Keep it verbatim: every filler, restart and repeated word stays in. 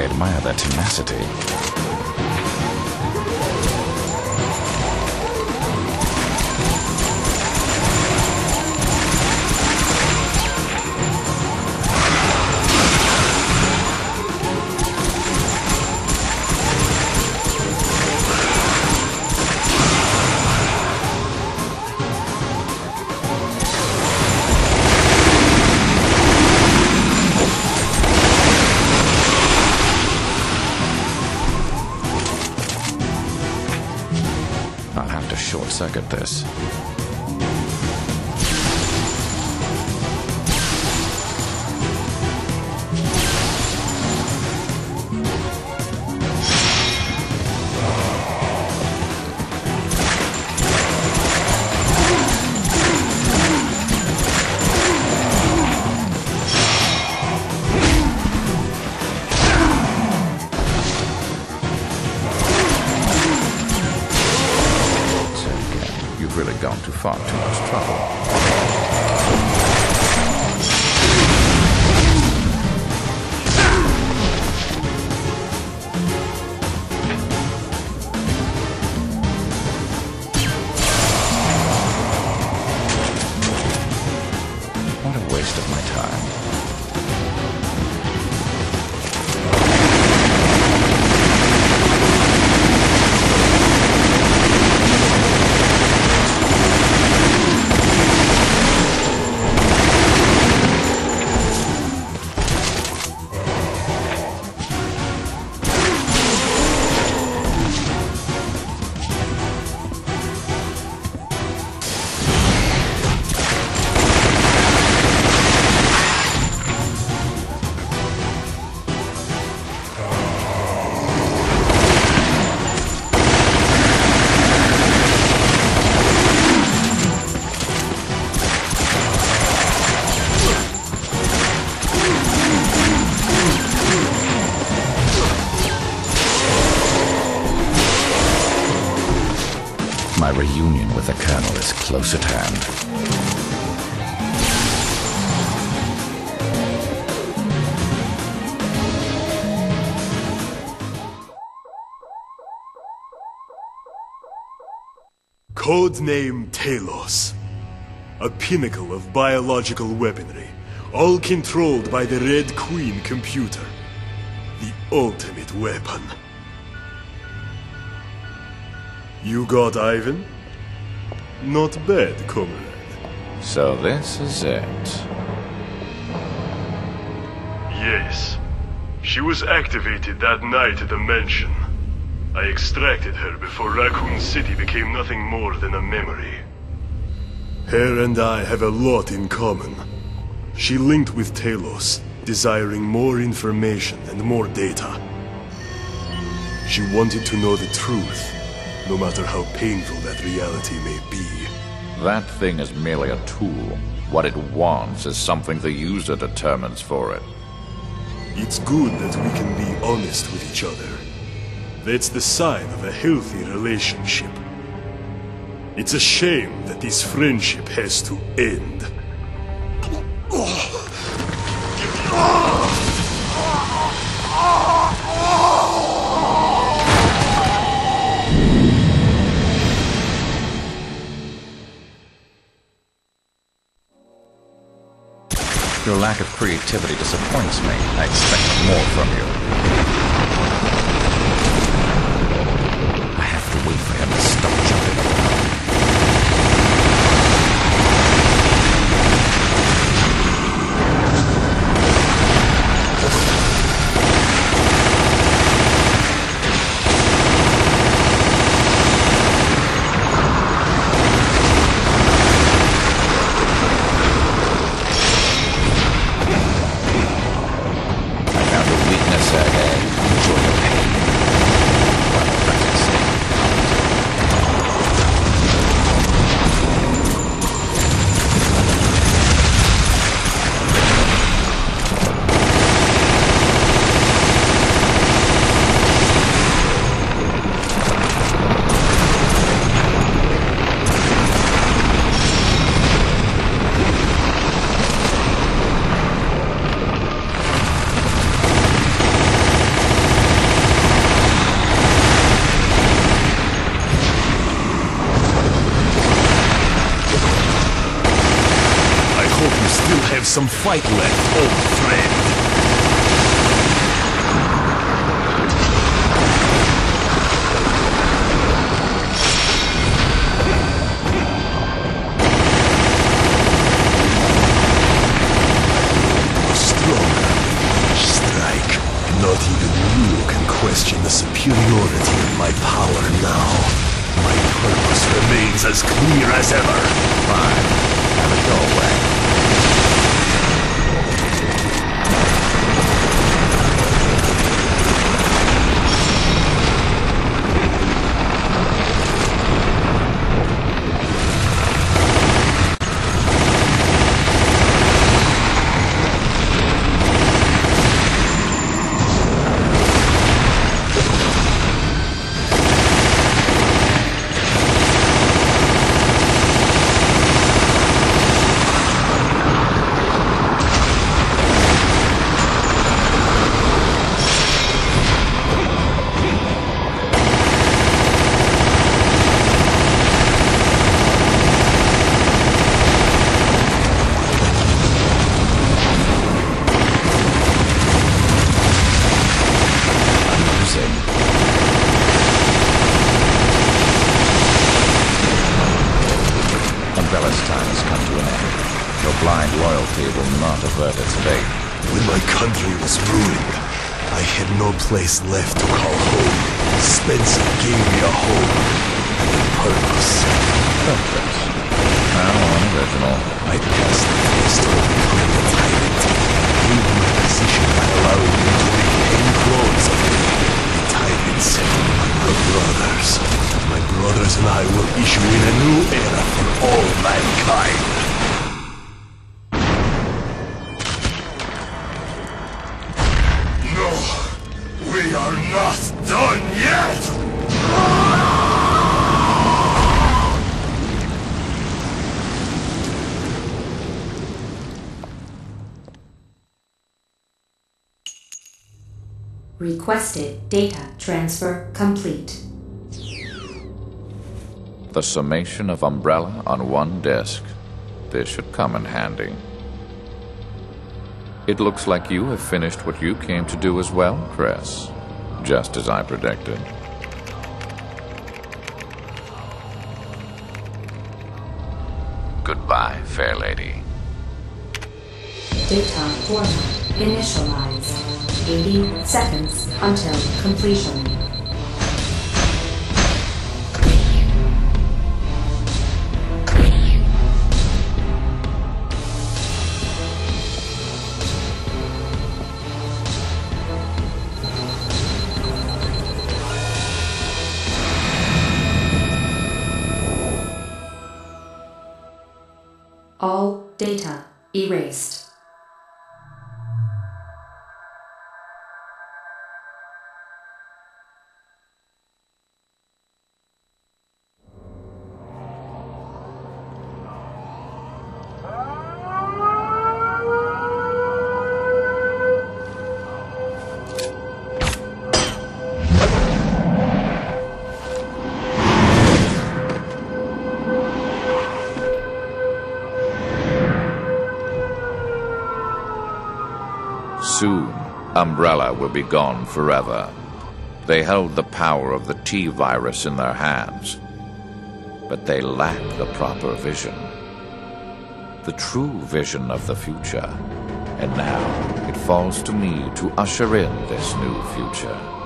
I admire their tenacity. Short-circuit this. Reunion with the Colonel is close at hand. Codename Talos. A pinnacle of biological weaponry, all controlled by the Red Queen computer. The ultimate weapon. You got Ivan? Not bad, comrade. So this is it. Yes. She was activated that night at the mansion. I extracted her before Raccoon City became nothing more than a memory. Her and I have a lot in common. She linked with Talos, desiring more information and more data. She wanted to know the truth. No matter how painful that reality may be. That thing is merely a tool. What it wants is something the user determines for it. It's good that we can be honest with each other. That's the sign of a healthy relationship. It's a shame that this friendship has to end. Your lack of creativity disappoints me. I expected more from you. I have to wait for him to stop jumping weakness again. fight left, old friend. Stronger. Strike. Not even you can question the superiority of my power now. My purpose remains as clear as ever. Fine. Have it your way. Place left to call home. Spencer gave me a home and a purpose. Purpose? How unoriginal. I passed the first old prototype. Leave my position by allowing me to make ten clones of me. The time is set. The brothers. My brothers and I will issue in a new era for all mankind. Requested data transfer complete. The summation of Umbrella on one disk. This should come in handy. It looks like you have finished what you came to do as well, Chris. Just as I predicted. Goodbye, fair lady. Data portal initialized. eighty seconds until completion. All data erased. Soon, Umbrella will be gone forever. They held the power of the T virus in their hands, but they lacked the proper vision, the true vision of the future. And now, it falls to me to usher in this new future.